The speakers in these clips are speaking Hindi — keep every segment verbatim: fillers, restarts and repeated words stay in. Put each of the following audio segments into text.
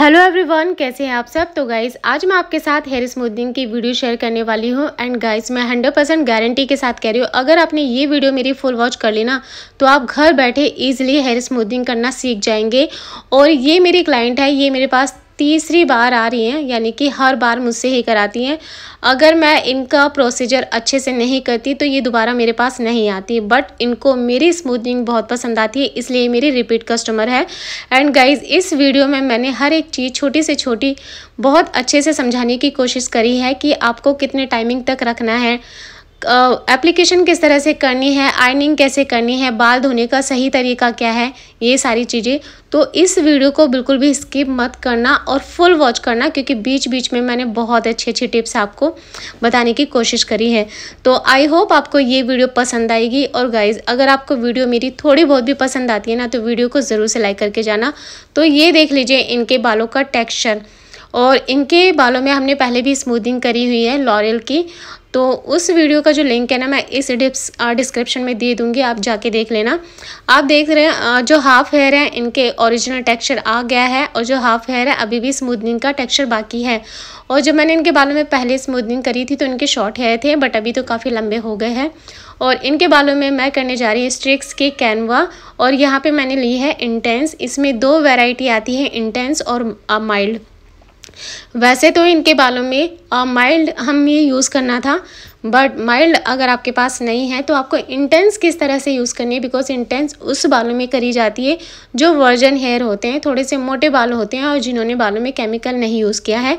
हेलो एवरीवन, कैसे हैं आप सब। तो गाइस आज मैं आपके साथ हेयर स्मूथिंग की वीडियो शेयर करने वाली हूं। एंड गाइस मैं हंड्रेड परसेंट गारंटी के साथ कह रही हूं, अगर आपने ये वीडियो मेरी फुल वॉच कर ली ना तो आप घर बैठे इजीली हेयर स्मूथिंग करना सीख जाएंगे। और ये मेरी क्लाइंट है, ये मेरे पास तीसरी बार आ रही हैं, यानी कि हर बार मुझसे ही कराती हैं। अगर मैं इनका प्रोसीजर अच्छे से नहीं करती तो ये दोबारा मेरे पास नहीं आती, बट इनको मेरी स्मूथिंग बहुत पसंद आती है, इसलिए मेरी रिपीट कस्टमर है। एंड गाइज़ इस वीडियो में मैंने हर एक चीज़ छोटी से छोटी बहुत अच्छे से समझाने की कोशिश करी है कि आपको कितने टाइमिंग तक रखना है, एप्लीकेशन uh, किस तरह से करनी है, आयनिंग कैसे करनी है, बाल धोने का सही तरीका क्या है, ये सारी चीज़ें। तो इस वीडियो को बिल्कुल भी स्किप मत करना और फुल वॉच करना, क्योंकि बीच बीच में मैंने बहुत अच्छी अच्छी टिप्स आपको बताने की कोशिश करी है। तो आई होप आपको ये वीडियो पसंद आएगी। और गाइज़ अगर आपको वीडियो मेरी थोड़ी बहुत भी पसंद आती है ना तो वीडियो को ज़रूर से लाइक करके जाना। तो ये देख लीजिए इनके बालों का टेक्स्चर, और इनके बालों में हमने पहले भी स्मूथिंग करी हुई है लॉरियल की, तो उस वीडियो का जो लिंक है ना मैं इस डिप्स डिस्क्रिप्शन में दे दूंगी, आप जाके देख लेना। आप देख रहे हैं जो हाफ़ हेयर है इनके ओरिजिनल टेक्सचर आ गया है, और जो हाफ़ हेयर है अभी भी स्मूथनिंग का टेक्सचर बाकी है। और जब मैंने इनके बालों में पहले स्मूथनिंग करी थी तो इनके शॉर्ट हेयर थे, बट अभी तो काफ़ी लंबे हो गए हैं। और इनके बालों में मैं करने जा रही हूँ स्ट्रिक्स के कैनवा, और यहाँ पर मैंने ली है इंटेंस। इसमें दो वेराइटी आती है, इंटेंस और माइल्ड। वैसे तो इनके बालों में माइल्ड हम ये यूज़ करना था, बट माइल्ड अगर आपके पास नहीं है तो आपको इंटेंस किस तरह से यूज़ करनी है, बिकॉज इंटेंस उस बालों में करी जाती है जो वर्जन हेयर होते हैं, थोड़े से मोटे बाल होते हैं और जिन्होंने बालों में केमिकल नहीं यूज़ किया है,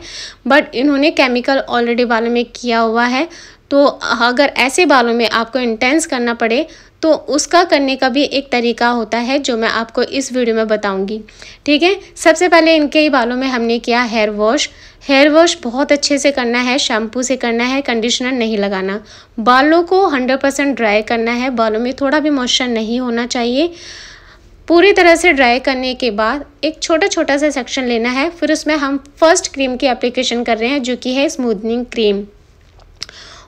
बट इन्होंने केमिकल ऑलरेडी बालों में किया हुआ है। तो अगर ऐसे बालों में आपको इंटेंस करना पड़े तो उसका करने का भी एक तरीका होता है जो मैं आपको इस वीडियो में बताऊंगी, ठीक है। सबसे पहले इनके ही बालों में हमने किया हेयर वॉश। हेयर वॉश बहुत अच्छे से करना है, शैम्पू से करना है, कंडीशनर नहीं लगाना। बालों को हंड्रेड परसेंट ड्राई करना है, बालों में थोड़ा भी मॉइस्चर नहीं होना चाहिए। पूरी तरह से ड्राई करने के बाद एक छोटा छोटा सा सेक्शन लेना है, फिर उसमें हम फर्स्ट क्रीम की एप्लीकेशन कर रहे हैं जो कि है स्मूथनिंग क्रीम।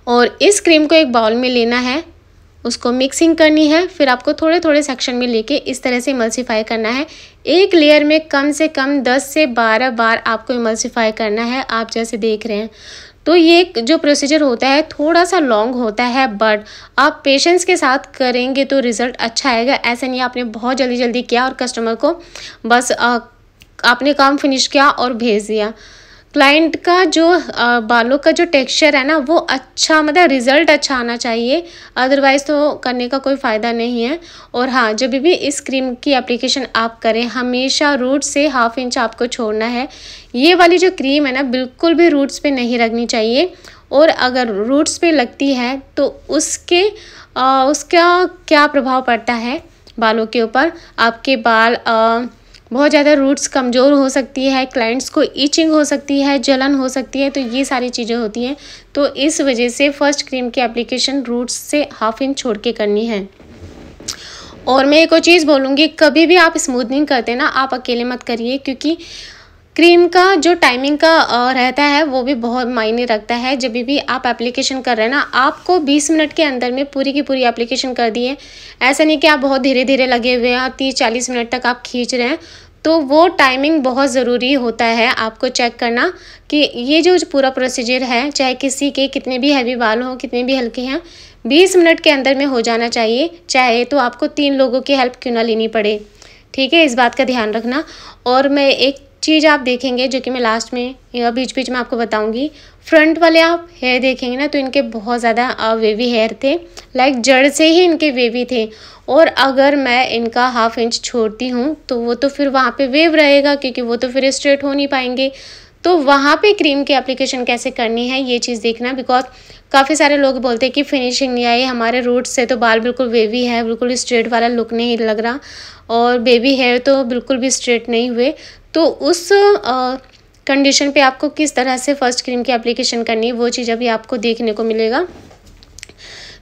और इस क्रीम को एक बाउल में लेना है, उसको मिक्सिंग करनी है, फिर आपको थोड़े थोड़े सेक्शन में लेके इस तरह से इमल्सिफाई करना है। एक लेयर में कम से कम दस से बारह बार आपको इमल्सिफाई करना है, आप जैसे देख रहे हैं। तो ये जो प्रोसीजर होता है थोड़ा सा लॉन्ग होता है, बट आप पेशेंस के साथ करेंगे तो रिज़ल्ट अच्छा आएगा। ऐसा नहीं आपने बहुत जल्दी जल्दी किया और कस्टमर को बस आ, आपने काम फिनिश किया और भेज दिया। क्लाइंट का जो आ, बालों का जो टेक्सचर है ना वो अच्छा, मतलब रिज़ल्ट अच्छा आना चाहिए, अदरवाइज़ तो करने का कोई फ़ायदा नहीं है। और हाँ, जब भी इस क्रीम की एप्लीकेशन आप करें हमेशा रूट से हाफ इंच आपको छोड़ना है। ये वाली जो क्रीम है ना बिल्कुल भी रूट्स पे नहीं लगनी चाहिए, और अगर रूट्स पे लगती है तो उसके आ, उसका क्या प्रभाव पड़ता है बालों के ऊपर। आपके बाल आ, बहुत ज़्यादा रूट्स कमज़ोर हो सकती है, क्लाइंट्स को ईचिंग हो सकती है, जलन हो सकती है, तो ये सारी चीज़ें होती हैं। तो इस वजह से फर्स्ट क्रीम की एप्लीकेशन रूट्स से हाफ इंच छोड़ के करनी है। और मैं एक और चीज़ बोलूँगी, कभी भी आप स्मूथनिंग करते ना आप अकेले मत करिए, क्योंकि क्रीम का जो टाइमिंग का रहता है वो भी बहुत मायने रखता है। जब भी आप एप्लीकेशन कर रहे हैं ना आपको बीस मिनट के अंदर में पूरी की पूरी एप्लीकेशन कर दी है। ऐसा नहीं कि आप बहुत धीरे धीरे लगे हुए हैं, तीस चालीस मिनट तक आप खींच रहे हैं, तो वो टाइमिंग बहुत ज़रूरी होता है आपको चेक करना कि ये जो पूरा प्रोसीजर है, चाहे किसी के कितने भी हैवी बाल हों, कितने भी हल्के हैं, बीस मिनट के अंदर में हो जाना चाहिए, चाहे तो आपको तीन लोगों की हेल्प क्यों ना लेनी पड़े, ठीक है। इस बात का ध्यान रखना। और मैं एक चीज़ आप देखेंगे जो कि मैं लास्ट में या बीच बीच में आपको बताऊंगी, फ्रंट वाले आप हेयर देखेंगे ना तो इनके बहुत ज़्यादा वेवी हेयर थे, लाइक जड़ से ही इनके वेवी थे। और अगर मैं इनका हाफ इंच छोड़ती हूँ तो वो तो फिर वहाँ पे वेव रहेगा, क्योंकि वो तो फिर स्ट्रेट हो नहीं पाएंगे। तो वहाँ पे क्रीम की एप्लीकेशन कैसे करनी है ये चीज़ देखना, बिकॉज काफ़ी सारे लोग बोलते हैं कि फिनिशिंग नहीं आई, हमारे रूट से तो बाल बिल्कुल वेवी है, बिल्कुल स्ट्रेट वाला लुक नहीं लग रहा, और बेबी हेयर तो बिल्कुल भी स्ट्रेट नहीं हुए। तो उस कंडीशन पे आपको किस तरह से फर्स्ट क्रीम की एप्लीकेशन करनी है वो चीज़ अभी आपको देखने को मिलेगा।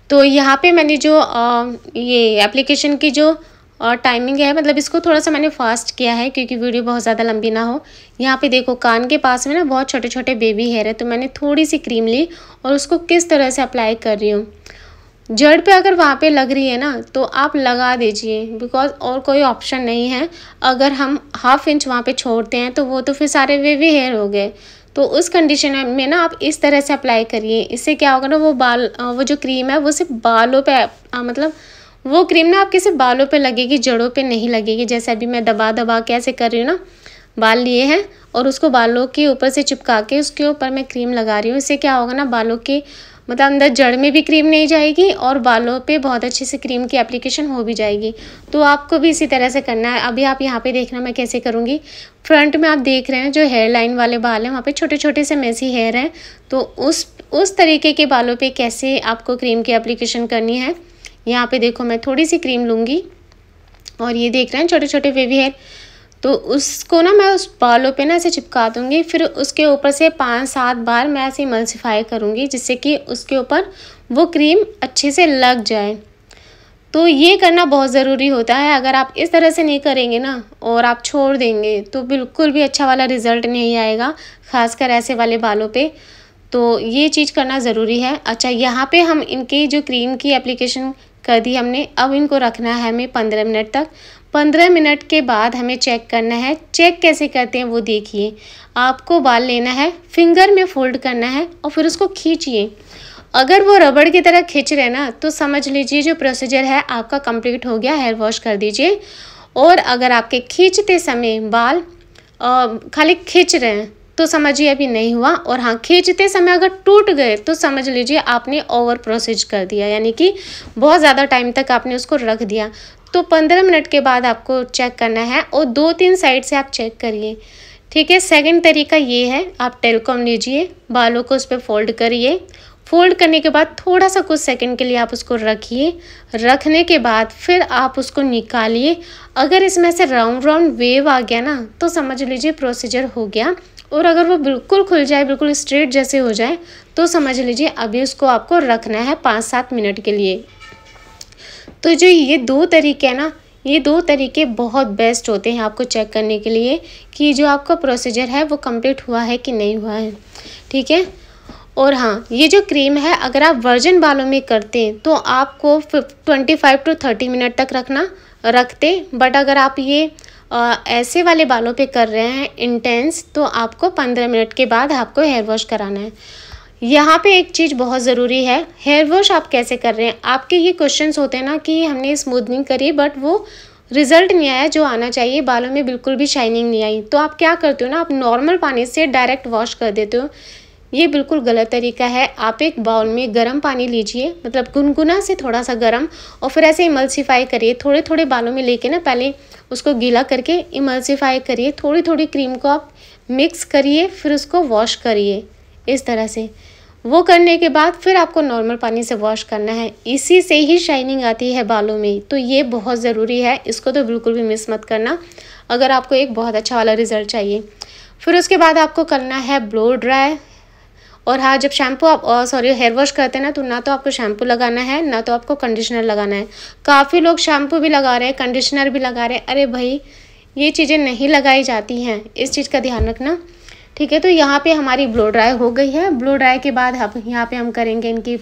तो यहाँ पे मैंने जो आ, ये एप्लीकेशन की जो और टाइमिंग है, मतलब इसको थोड़ा सा मैंने फास्ट किया है क्योंकि वीडियो बहुत ज़्यादा लंबी ना हो। यहाँ पे देखो कान के पास में ना बहुत छोटे छोटे बेबी हेयर है, तो मैंने थोड़ी सी क्रीम ली और उसको किस तरह से अप्लाई कर रही हूँ। जड़ पे अगर वहाँ पे लग रही है ना तो आप लगा दीजिए, बिकॉज और कोई ऑप्शन नहीं है। अगर हम हाफ इंच वहाँ पे छोड़ते हैं तो वो तो फिर सारे वेवी हेयर हो गए। तो उस कंडीशन में ना आप इस तरह से अप्लाई करिए, इससे क्या होगा ना वो बाल वो जो क्रीम है वो सिर्फ बालों पे आ, मतलब वो क्रीम ना आपके सिर्फ बालों पे लगेगी, जड़ों पे नहीं लगेगी। जैसे अभी मैं दबा दबा के ऐसे कर रही हूँ ना, बाल लिए हैं और उसको बालों के ऊपर से चिपका के उसके ऊपर मैं क्रीम लगा रही हूँ। इससे क्या होगा ना बालों की मतलब अंदर जड़ में भी क्रीम नहीं जाएगी और बालों पे बहुत अच्छे से क्रीम की एप्लीकेशन हो भी जाएगी। तो आपको भी इसी तरह से करना है। अभी आप यहाँ पे देखना मैं कैसे करूँगी। फ्रंट में आप देख रहे हैं जो हेयर लाइन वाले बाल हैं वहाँ पे छोटे छोटे से मेसी हेयर हैं, तो उस उस तरीके के बालों पे कैसे आपको क्रीम की एप्लीकेशन करनी है। यहाँ पर देखो मैं थोड़ी सी क्रीम लूँगी और ये देख रहे हैं छोटे छोटे वेवी हेयर, तो उसको ना मैं उस बालों पे ना ऐसे चिपका दूंगी। फिर उसके ऊपर से पाँच सात बार मैं ऐसे मल्सीफाई करूँगी जिससे कि उसके ऊपर वो क्रीम अच्छे से लग जाए। तो ये करना बहुत ज़रूरी होता है। अगर आप इस तरह से नहीं करेंगे ना और आप छोड़ देंगे तो बिल्कुल भी अच्छा वाला रिज़ल्ट नहीं आएगा, ख़ासकर ऐसे वाले बालों पर। तो ये चीज़ करना ज़रूरी है। अच्छा, यहाँ पर हम इनकी जो क्रीम की एप्लीकेशन कर दी हमने, अब इनको रखना है हमें पंद्रह मिनट तक। पंद्रह मिनट के बाद हमें चेक करना है। चेक कैसे करते हैं वो देखिए। आपको बाल लेना है, फिंगर में फोल्ड करना है और फिर उसको खींचिए। अगर वो रबड़ की तरह खींच रहे हैं ना तो समझ लीजिए जो प्रोसीजर है आपका कंप्लीट हो गया, हेयर वॉश कर दीजिए। और अगर आपके खींचते समय बाल खाली खींच रहे हैं तो समझिए अभी नहीं हुआ, और हाँ खींचते समय अगर टूट गए तो समझ लीजिए आपने ओवर प्रोसेस कर दिया, यानी कि बहुत ज़्यादा टाइम तक आपने उसको रख दिया। तो पंद्रह मिनट के बाद आपको चेक करना है और दो तीन साइड से आप चेक करिए, ठीक है। सेकंड तरीका ये है, आप टेलकॉम लीजिए, बालों को उस पर फोल्ड करिए। फोल्ड करने के बाद थोड़ा सा कुछ सेकंड के लिए आप उसको रखिए। रखने के बाद फिर आप उसको निकालिए। अगर इसमें से राउंड राउंड वेव आ गया ना तो समझ लीजिए प्रोसीजर हो गया। और अगर वो बिल्कुल खुल जाए, बिल्कुल स्ट्रेट जैसे हो जाए, तो समझ लीजिए अभी उसको आपको रखना है पाँच सात मिनट के लिए। तो जो ये दो तरीके हैं ना, ये दो तरीके बहुत बेस्ट होते हैं आपको चेक करने के लिए कि जो आपका प्रोसीजर है वो कंप्लीट हुआ है कि नहीं हुआ है, ठीक है। और हाँ, ये जो क्रीम है अगर आप वर्जिन बालों में करते हैं तो आपको twenty five to thirty minute तक रखना रखते, बट अगर आप ये आ, ऐसे वाले बालों पे कर रहे हैं इंटेंस तो आपको पंद्रह मिनट के बाद आपको हेयर वॉश कराना है। यहाँ पे एक चीज़ बहुत ज़रूरी है, हेयर वॉश आप कैसे कर रहे हैं। आपके ये क्वेश्चंस होते हैं ना कि हमने स्मूथनिंग करी बट वो रिज़ल्ट नहीं आया जो आना चाहिए, बालों में बिल्कुल भी शाइनिंग नहीं आई, तो आप क्या करते हो ना, आप नॉर्मल पानी से डायरेक्ट वॉश कर देते हो। ये बिल्कुल गलत तरीका है। आप एक बाउल में गर्म पानी लीजिए, मतलब गुनगुना से थोड़ा सा गर्म, और फिर ऐसे इमल्सीफाई करिए। थोड़े थोड़े बालों में लेके ना पहले उसको गीला करके इमल्सीफाई करिए। थोड़ी थोड़ी क्रीम को आप मिक्स करिए, फिर उसको वॉश करिए इस तरह से। वो करने के बाद फिर आपको नॉर्मल पानी से वॉश करना है। इसी से ही शाइनिंग आती है बालों में, तो ये बहुत ज़रूरी है। इसको तो बिल्कुल भी मिस मत करना अगर आपको एक बहुत अच्छा वाला रिज़ल्ट चाहिए। फिर उसके बाद आपको करना है ब्लो ड्राई। और हाँ, जब शैम्पू आप सॉरी हेयर वॉश करते हैं ना तो ना तो आपको शैम्पू लगाना है ना तो आपको कंडीशनर लगाना है। काफ़ी लोग शैम्पू भी लगा रहे हैं, कंडीशनर भी लगा रहे हैं। अरे भाई, ये चीज़ें नहीं लगाई जाती हैं, इस चीज़ का ध्यान रखना, ठीक है। तो यहाँ पे हमारी ब्लो ड्राई हो गई है। ब्लो ड्राई के बाद हम यहाँ पे हम करेंगे इनकी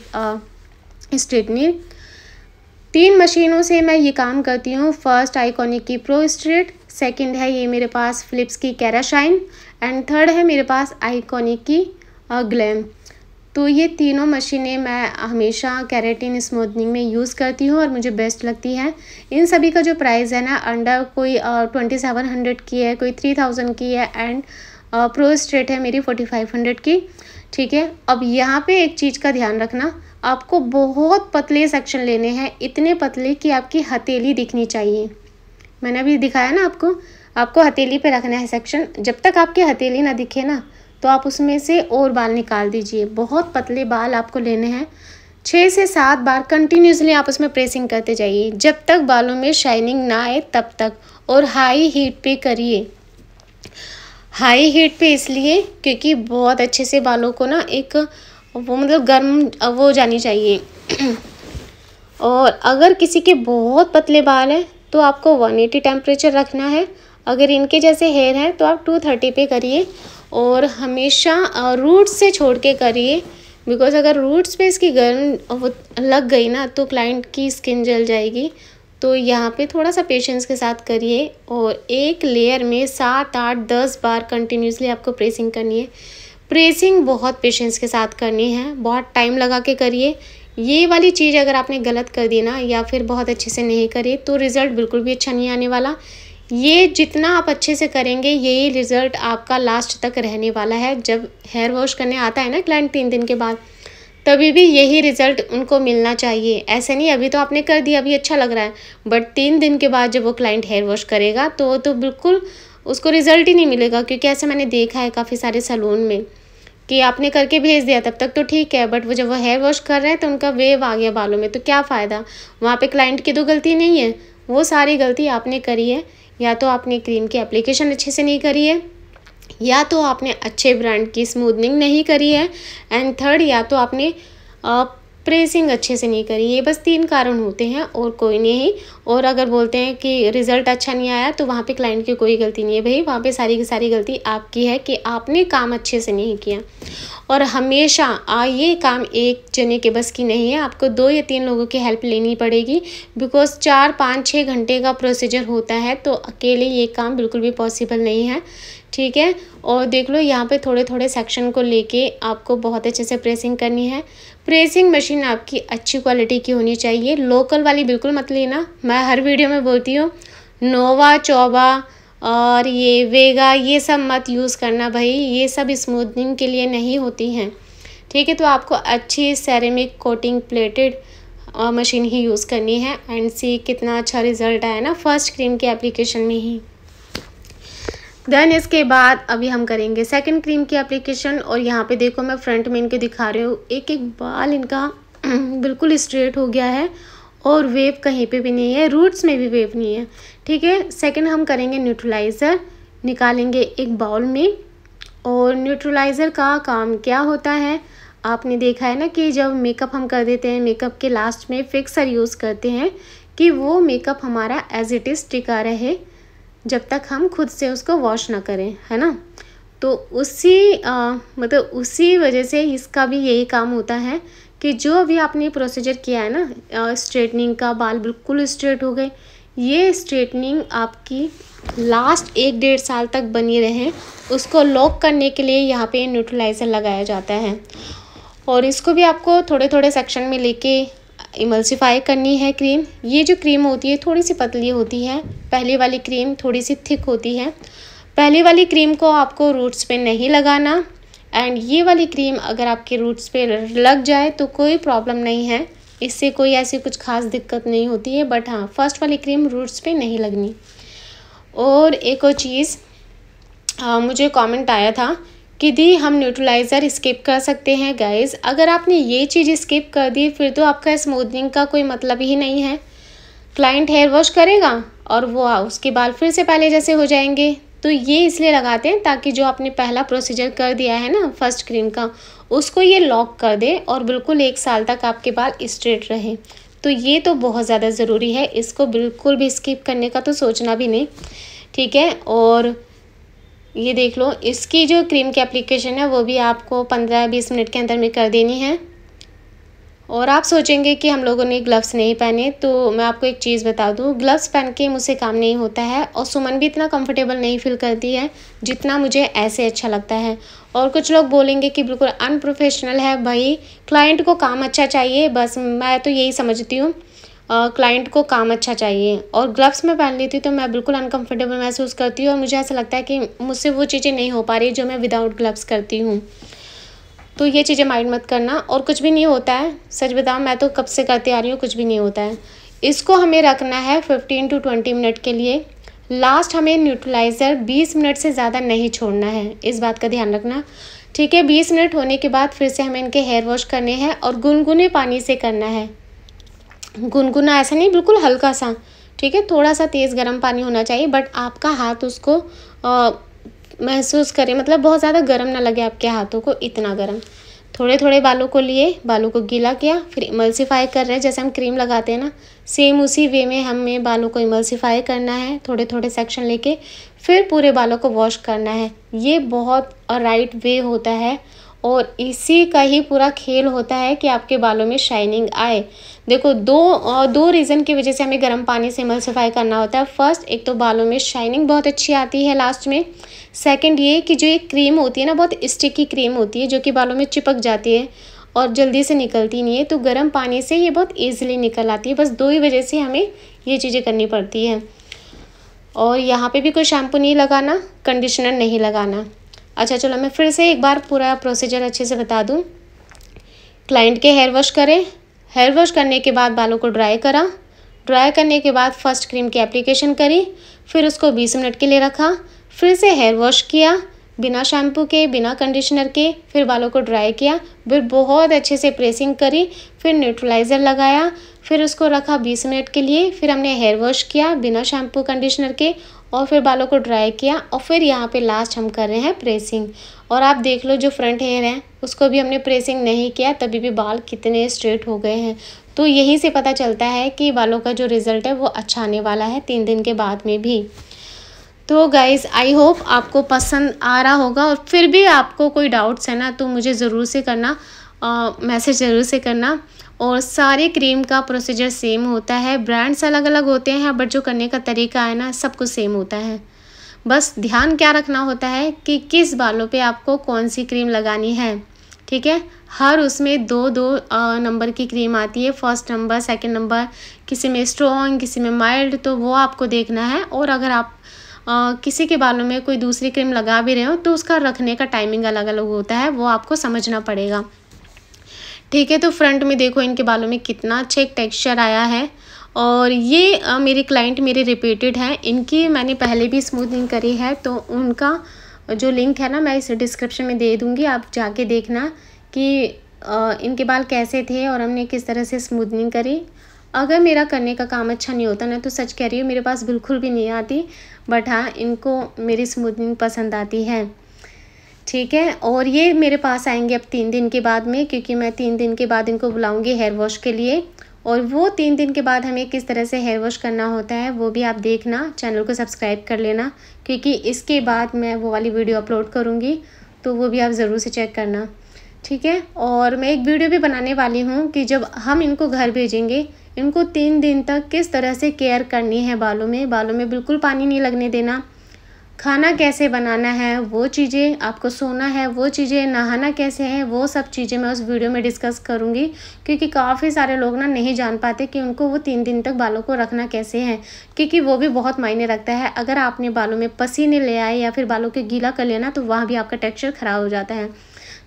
स्ट्रेटनिंग। तीन मशीनों से मैं ये काम करती हूँ। फर्स्ट आइकॉनिक की प्रो स्ट्रेट, सेकेंड है ये मेरे पास फिलिप्स की कैराशाइन, एंड थर्ड है मेरे पास आइकॉनिक की और ग्लैम। तो ये तीनों मशीनें मैं हमेशा केराटिन स्मूथनिंग में यूज़ करती हूँ और मुझे बेस्ट लगती है। इन सभी का जो प्राइस है ना अंडर कोई ट्वेंटी सेवन हंड्रेड की है, कोई थ्री थाउजेंड की है, एंड प्रो स्ट्रेट है मेरी फोर्टी फाइव हंड्रेड की, ठीक है। अब यहाँ पे एक चीज़ का ध्यान रखना, आपको बहुत पतले सेक्शन लेने हैं, इतने पतले कि आपकी हथेली दिखनी चाहिए। मैंने अभी दिखाया ना आपको, आपको हथेली पे रखना है सेक्शन। जब तक आपकी हथेली ना दिखे ना तो आप उसमें से और बाल निकाल दीजिए। बहुत पतले बाल आपको लेने हैं। छः से सात बार कंटिन्यूसली आप उसमें प्रेसिंग करते जाइए जब तक बालों में शाइनिंग ना आए तब तक। और हाई हीट पे करिए। हाई हीट पे इसलिए क्योंकि बहुत अच्छे से बालों को ना एक वो मतलब गर्म वो जानी चाहिए। और अगर किसी के बहुत पतले बाल हैं तो आपको वन एटी टेम्परेचर रखना है। अगर इनके जैसे हेयर हैं तो आप टू थर्टी पे करिए। और हमेशा रूट से छोड़ के करिए, बिकॉज अगर रूट स्पेस की गन वो लग गई ना तो क्लाइंट की स्किन जल जाएगी। तो यहाँ पे थोड़ा सा पेशेंस के साथ करिए और एक लेयर में सात आठ दस बार कंटिन्यूसली आपको प्रेसिंग करनी है। प्रेसिंग बहुत पेशेंस के साथ करनी है, बहुत टाइम लगा के करिए। ये वाली चीज़ अगर आपने गलत कर दी ना या फिर बहुत अच्छे से नहीं करी तो रिज़ल्ट बिल्कुल भी अच्छा नहीं आने वाला। ये जितना आप अच्छे से करेंगे यही रिज़ल्ट आपका लास्ट तक रहने वाला है। जब हेयर वॉश करने आता है ना क्लाइंट तीन दिन के बाद, तभी भी यही रिज़ल्ट उनको मिलना चाहिए। ऐसे नहीं अभी तो आपने कर दिया अभी अच्छा लग रहा है, बट तीन दिन के बाद जब वो क्लाइंट हेयर वॉश करेगा तो तो बिल्कुल उसको रिज़ल्ट ही नहीं मिलेगा। क्योंकि ऐसे मैंने देखा है काफ़ी सारे सैलून में कि आपने करके भेज दिया तब तक तो ठीक है, बट वो जब वो हेयर वॉश कर रहे हैं तो उनका वेव आ गया बालों में, तो क्या फ़ायदा। वहाँ पे क्लाइंट की तो गलती नहीं है, वो सारी गलती आपने करी है। या तो आपने क्रीम की एप्लीकेशन अच्छे से नहीं करी है, या तो आपने अच्छे ब्रांड की स्मूदनिंग नहीं करी है, एंड थर्ड या तो आपने आ, प्रेसिंग अच्छे से नहीं करी। ये बस तीन कारण होते हैं और कोई नहीं। और अगर बोलते हैं कि रिज़ल्ट अच्छा नहीं आया तो वहाँ पे क्लाइंट की कोई गलती नहीं है भाई, वहाँ पे सारी की सारी गलती आपकी है कि आपने काम अच्छे से नहीं किया। और हमेशा आ, ये काम एक जने के बस की नहीं है, आपको दो या तीन लोगों की हेल्प लेनी पड़ेगी। बिकॉज चार पाँच छः घंटे का प्रोसीजर होता है तो अकेले ये काम बिल्कुल भी पॉसिबल नहीं है, ठीक है। और देख लो यहाँ पे थोड़े थोड़े सेक्शन को लेके आपको बहुत अच्छे से प्रेसिंग करनी है। प्रेसिंग मशीन आपकी अच्छी क्वालिटी की होनी चाहिए, लोकल वाली बिल्कुल मत लेना। मैं हर वीडियो में बोलती हूँ नोवा चोबा और ये वेगा ये सब मत यूज़ करना भाई, ये सब स्मूदनिंग के लिए नहीं होती हैं, ठीक है। तो आपको अच्छी सेरेमिक कोटिंग प्लेटेड मशीन ही यूज़ करनी है। एंड सी कितना अच्छा रिज़ल्ट आया ना फर्स्ट क्रीम के एप्लीकेशन में ही। देन इसके बाद अभी हम करेंगे सेकंड क्रीम की एप्लीकेशन। और यहाँ पे देखो मैं फ्रंट में इनके दिखा रही हूँ, एक एक बाल इनका बिल्कुल स्ट्रेट हो गया है और वेव कहीं पे भी नहीं है, रूट्स में भी वेव नहीं है, ठीक है। सेकंड हम करेंगे न्यूट्रलाइज़र, निकालेंगे एक बाउल में। और न्यूट्रलाइज़र का काम क्या होता है, आपने देखा है ना कि जब मेकअप हम कर देते हैं मेकअप के लास्ट में फिक्सर यूज़ करते हैं कि वो मेकअप हमारा एज इट इज़ टिका रहे जब तक हम खुद से उसको वॉश ना करें, है ना। तो उसी आ, मतलब उसी वजह से इसका भी यही काम होता है कि जो भी आपने प्रोसीजर किया है ना स्ट्रेटनिंग का, बाल बिल्कुल स्ट्रेट हो गए। ये स्ट्रेटनिंग आपकी लास्ट एक डेढ़ साल तक बनी रहे, उसको लॉक करने के लिए यहाँ पे न्यूट्रलाइज़र लगाया जाता है। और इसको भी आपको थोड़े थोड़े सेक्शन में लेके इमल्सिफाई करनी है क्रीम। ये जो क्रीम होती है थोड़ी सी पतली होती है, पहली वाली क्रीम थोड़ी सी थिक होती है। पहली वाली क्रीम को आपको रूट्स पे नहीं लगाना, एंड ये वाली क्रीम अगर आपके रूट्स पे लग जाए तो कोई प्रॉब्लम नहीं है, इससे कोई ऐसी कुछ खास दिक्कत नहीं होती है। बट हाँ फर्स्ट वाली क्रीम रूट्स पे नहीं लगनी। और एक और चीज़ मुझे कॉमेंट आया था कि दी हम न्यूट्रलाइज़र स्किप कर सकते हैं। गाइज़ अगर आपने ये चीज़ स्किप कर दी फिर तो आपका स्मूदनिंग का कोई मतलब ही नहीं है। क्लाइंट हेयर वॉश करेगा और वो उसके बाल फिर से पहले जैसे हो जाएंगे। तो ये इसलिए लगाते हैं ताकि जो आपने पहला प्रोसीजर कर दिया है ना फर्स्ट क्रीम का, उसको ये लॉक कर दे और बिल्कुल एक साल तक आपके बाल स्ट्रेट रहे। तो ये तो बहुत ज़्यादा ज़रूरी है, इसको बिल्कुल भी स्किप करने का तो सोचना भी नहीं, ठीक है। और ये देख लो इसकी जो क्रीम की एप्लीकेशन है वो भी आपको पंद्रह बीस मिनट के अंदर में कर देनी है। और आप सोचेंगे कि हम लोगों ने ग्लव्स नहीं पहने, तो मैं आपको एक चीज़ बता दूं, ग्लव्स पहन के मुझसे काम नहीं होता है। और सुमन भी इतना कंफर्टेबल नहीं फील करती है जितना मुझे ऐसे अच्छा लगता है। और कुछ लोग बोलेंगे कि बिल्कुल अनप्रोफेशनल है भाई, क्लाइंट को काम अच्छा चाहिए, बस मैं तो यही समझती हूँ क्लाइंट uh, को काम अच्छा चाहिए। और ग्लव्स में पहन लेती हूँ तो मैं बिल्कुल अनकंफर्टेबल महसूस करती हूँ और मुझे ऐसा लगता है कि मुझसे वो चीज़ें नहीं हो पा रही जो मैं विदाउट ग्लव्स करती हूँ। तो ये चीज़ें माइंड मत करना, और कुछ भी नहीं होता है। सच बताऊँ मैं तो कब से करती आ रही हूँ, कुछ भी नहीं होता है। इसको हमें रखना है फिफ्टीन टू ट्वेंटी मिनट के लिए। लास्ट हमें न्यूट्रलाइज़र बीस मिनट से ज़्यादा नहीं छोड़ना है, इस बात का ध्यान रखना, ठीक है। बीस मिनट होने के बाद फिर से हमें इनके हेयर वॉश करने हैं और गुनगुने पानी से करना है। गुनगुना ऐसा नहीं, बिल्कुल हल्का सा, ठीक है। थोड़ा सा तेज़ गर्म पानी होना चाहिए, बट आपका हाथ उसको आ, महसूस करे, मतलब बहुत ज़्यादा गर्म ना लगे आपके हाथों को, इतना गर्म। थोड़े थोड़े बालों को लिए, बालों को गीला किया, फिर इमल्सिफाई कर रहे हैं जैसे हम क्रीम लगाते हैं ना, सेम उसी वे में हमें बालों को इमल्सिफाई करना है। थोड़े थोड़े सेक्शन लेके फिर पूरे बालों को वॉश करना है। ये बहुत राइट वे होता है और इसी का ही पूरा खेल होता है कि आपके बालों में शाइनिंग आए। देखो दो दो रीज़न की वजह से हमें गर्म पानी से इमल्सिफाई करना होता है। फर्स्ट, एक तो बालों में शाइनिंग बहुत अच्छी आती है लास्ट में। सेकंड ये कि जो ये क्रीम होती है ना, बहुत स्टिकी क्रीम होती है जो कि बालों में चिपक जाती है और जल्दी से निकलती नहीं है, तो गर्म पानी से ये बहुत ईजिली निकल आती है। बस दो ही वजह से हमें ये चीज़ें करनी पड़ती है। और यहाँ पे भी कोई शैम्पू नहीं लगाना, कंडीशनर नहीं लगाना। अच्छा चलो मैं फिर से एक बार पूरा प्रोसीजर अच्छे से बता दूँ। क्लाइंट के हेयर वॉश करें, हेयर वॉश करने के बाद बालों को ड्राई करा, ड्राई करने के बाद फर्स्ट क्रीम की एप्लीकेशन करी, फिर उसको बीस मिनट के लिए रखा, फिर से हेयर वॉश किया बिना शैम्पू के, बिना कंडीशनर के, फिर बालों को ड्राई किया, फिर बहुत अच्छे से प्रेसिंग करी, फिर न्यूट्रलाइज़र लगाया, फिर उसको रखा बीस मिनट के लिए, फिर हमने हेयर वॉश किया बिना शैम्पू कंडीशनर के और फिर बालों को ड्राई किया और फिर यहाँ पे लास्ट हम कर रहे हैं प्रेसिंग। और आप देख लो जो फ्रंट हेयर है उसको भी हमने प्रेसिंग नहीं किया, तभी भी बाल कितने स्ट्रेट हो गए हैं। तो यहीं से पता चलता है कि बालों का जो रिज़ल्ट है वो अच्छा आने वाला है तीन दिन के बाद में भी। तो गाइज़ आई होप आपको पसंद आ रहा होगा, और फिर भी आपको कोई डाउट्स है ना तो मुझे ज़रूर से करना, मैसेज ज़रूर से करना। और सारे क्रीम का प्रोसीजर सेम होता है, ब्रांड्स अलग अलग होते हैं बट जो करने का तरीका है ना सब कुछ सेम होता है। बस ध्यान क्या रखना होता है कि किस बालों पे आपको कौन सी क्रीम लगानी है, ठीक है। हर उसमें दो दो आ, नंबर की क्रीम आती है, फर्स्ट नंबर सेकंड नंबर, किसी में स्ट्रॉन्ग किसी में माइल्ड, तो वो आपको देखना है। और अगर आप आ, किसी के बालों में कोई दूसरी क्रीम लगा भी रहे हो तो उसका रखने का टाइमिंग अलग अलग होता है, वो आपको समझना पड़ेगा, ठीक है। तो फ्रंट में देखो इनके बालों में कितना अच्छा एक टेक्सचर आया है। और ये आ, मेरे क्लाइंट मेरे रिपीटेड हैं, इनकी मैंने पहले भी स्मूथनिंग करी है, तो उनका जो लिंक है ना मैं इस डिस्क्रिप्शन में दे दूँगी, आप जाके देखना कि आ, इनके बाल कैसे थे और हमने किस तरह से स्मूथनिंग करी। अगर मेरा करने का काम अच्छा नहीं होता ना तो सच कह रही हूँ मेरे पास बिल्कुल भी नहीं आती, बट हाँ इनको मेरी स्मूथनिंग पसंद आती है, ठीक है। और ये मेरे पास आएंगे अब तीन दिन के बाद में, क्योंकि मैं तीन दिन के बाद इनको बुलाऊंगी हेयर वॉश के लिए। और वो तीन दिन के बाद हमें किस तरह से हेयर वॉश करना होता है वो भी आप देखना, चैनल को सब्सक्राइब कर लेना क्योंकि इसके बाद मैं वो वाली वीडियो अपलोड करूँगी, तो वो भी आप ज़रूर से चेक करना, ठीक है। और मैं एक वीडियो भी बनाने वाली हूँ कि जब हम इनको घर भेजेंगे इनको तीन दिन तक किस तरह से केयर करनी है बालों में, बालों में बिल्कुल पानी नहीं लगने देना, खाना कैसे बनाना है वो चीज़ें, आपको सोना है वो चीज़ें, नहाना कैसे है वो सब चीज़ें मैं उस वीडियो में डिस्कस करूँगी, क्योंकि काफ़ी सारे लोग ना नहीं जान पाते कि उनको वो तीन दिन तक बालों को रखना कैसे है, क्योंकि वो भी बहुत मायने रखता है। अगर आपने बालों में पसीने ले आए या फिर बालों के गीला कर लेना तो वहाँ भी आपका टेक्सचर ख़राब हो जाता है।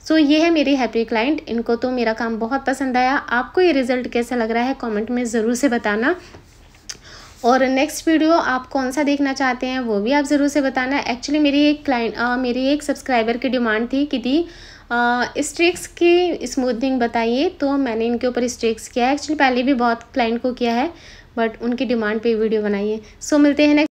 सो so, ये है मेरी हैप्पी क्लाइंट, इनको तो मेरा काम बहुत पसंद आया। आपको ये रिज़ल्ट कैसा लग रहा है कॉमेंट में ज़रूर से बताना, और नेक्स्ट वीडियो आप कौन सा देखना चाहते हैं वो भी आप ज़रूर से बताना। एक्चुअली मेरी एक क्लाइंट मेरी एक सब्सक्राइबर की डिमांड थी कि दी स्ट्रिक्स की स्मूथनिंग बताइए, तो मैंने इनके ऊपर स्ट्रिक्स किया है। एक्चुअली पहले भी बहुत क्लाइंट को किया है बट उनकी डिमांड पे वीडियो बनाइए। सो मिलते हैं नेक्स्ट।